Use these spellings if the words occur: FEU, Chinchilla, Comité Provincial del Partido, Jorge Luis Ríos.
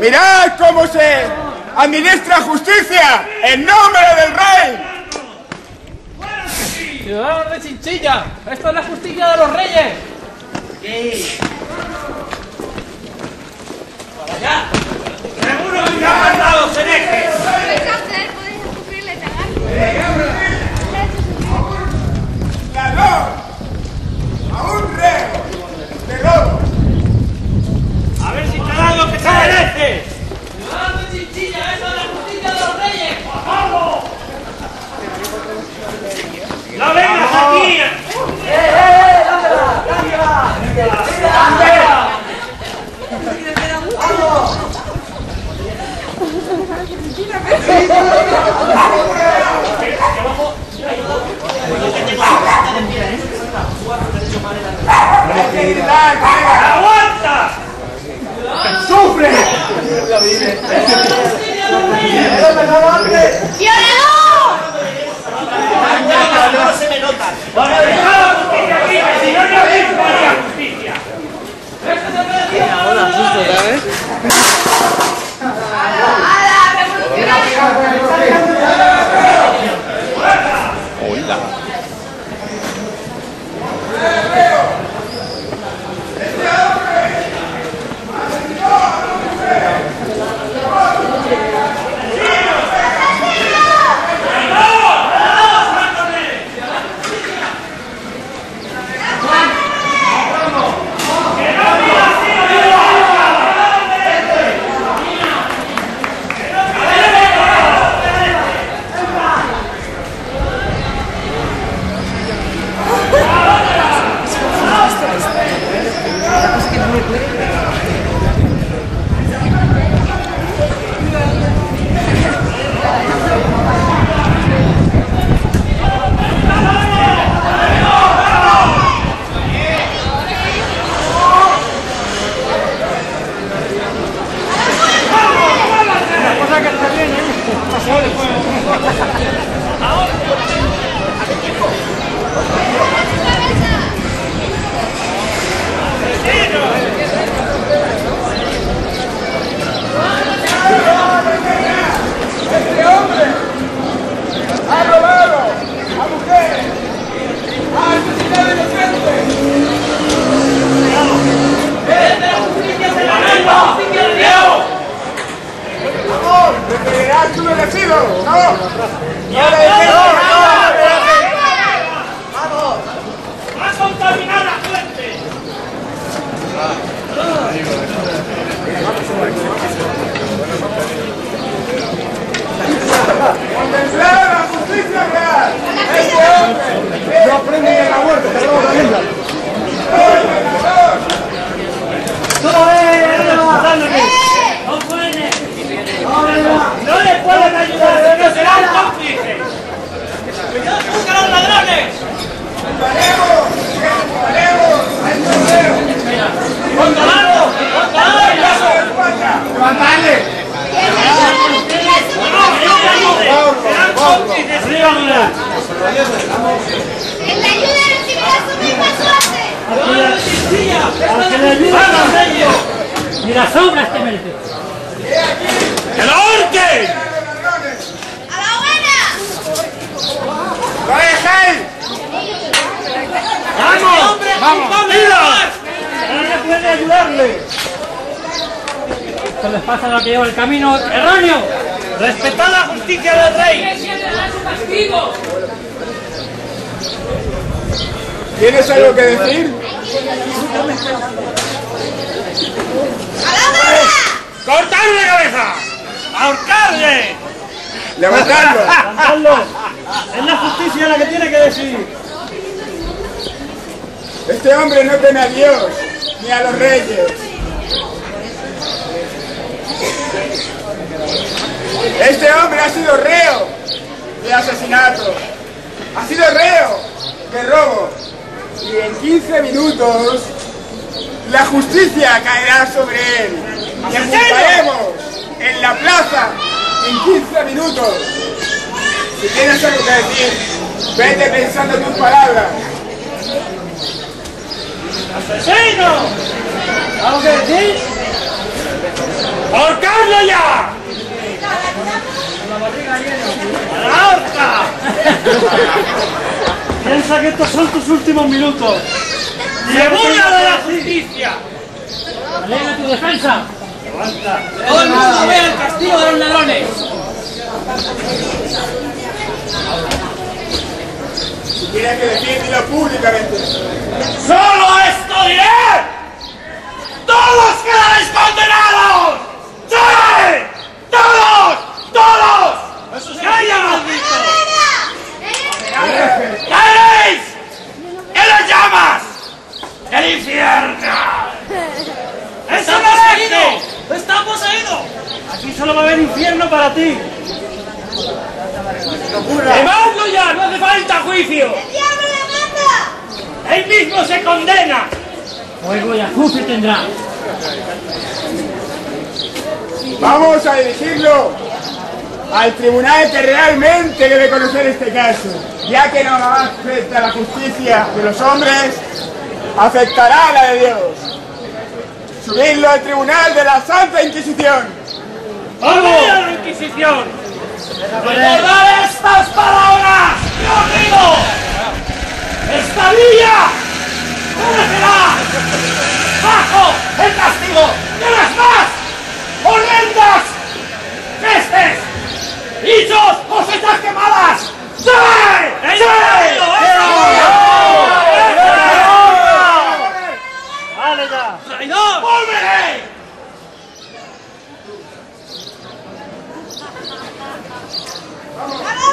Mirad cómo se administra justicia en nombre del rey. Ciudadanos de Chinchilla, esta es la justicia de los reyes. Sí. Para allá. Seguro que están mandados en ejes. ¿Podéis escupirle tan alto? A un reo de lobo. A ver si te dan lo que te mereces. ¡Ciudadanos de Chinchilla, eso es la justicia de los reyes! ¡Vamos! ¡No vengas aquí! ¡Eh! ¡Dámela! ¡Dámela! ¡Dámela! ¡Vamos! ¡Aguanta! ¡Sufre! ¡Violador! ¡No se me nota! ¡Ahorcarlo ya! ¡A la horca! Piensa que estos son tus últimos minutos. ¡Segura de la justicia! ¡Alega tu defensa! ¡Levanta! ¡Todo el mundo ve el castigo de los ladrones! Si tienes que decir, dilo públicamente. ¡Solo esto diré! ¡Todos quedaréis condenados! ¡Sí! ¡Todos! ¡Todos! ¡Calla! ¡Caeréis! ¡En las llamas! ¡El infierno! ¡Eso no es esto! ¡Está poseído! Aquí solo va a haber infierno para ti. ¡Quemadlo ya! ¡No hace falta juicio! ¡El diablo la manda! ¡Él mismo se condena! ¡Fuego y ajuste tendrá! ¡Vamos a dirigirlo al tribunal que realmente debe conocer este caso! Ya que no afecta la justicia de los hombres, afectará la de Dios. ¡Subidlo al tribunal de la Santa Inquisición! ¡Vamos a la Inquisición! ¡Recordad estas palabras! ¡Yo os digo! ¡Esta villa perecerá bajo el castigo de las más horrendas pestes! ¡Hijos, os estás quemadas! ¡Sí! ¡Sí! ¡Vale ya! ¡Traidor! ¡Volveré! ¡Vamos!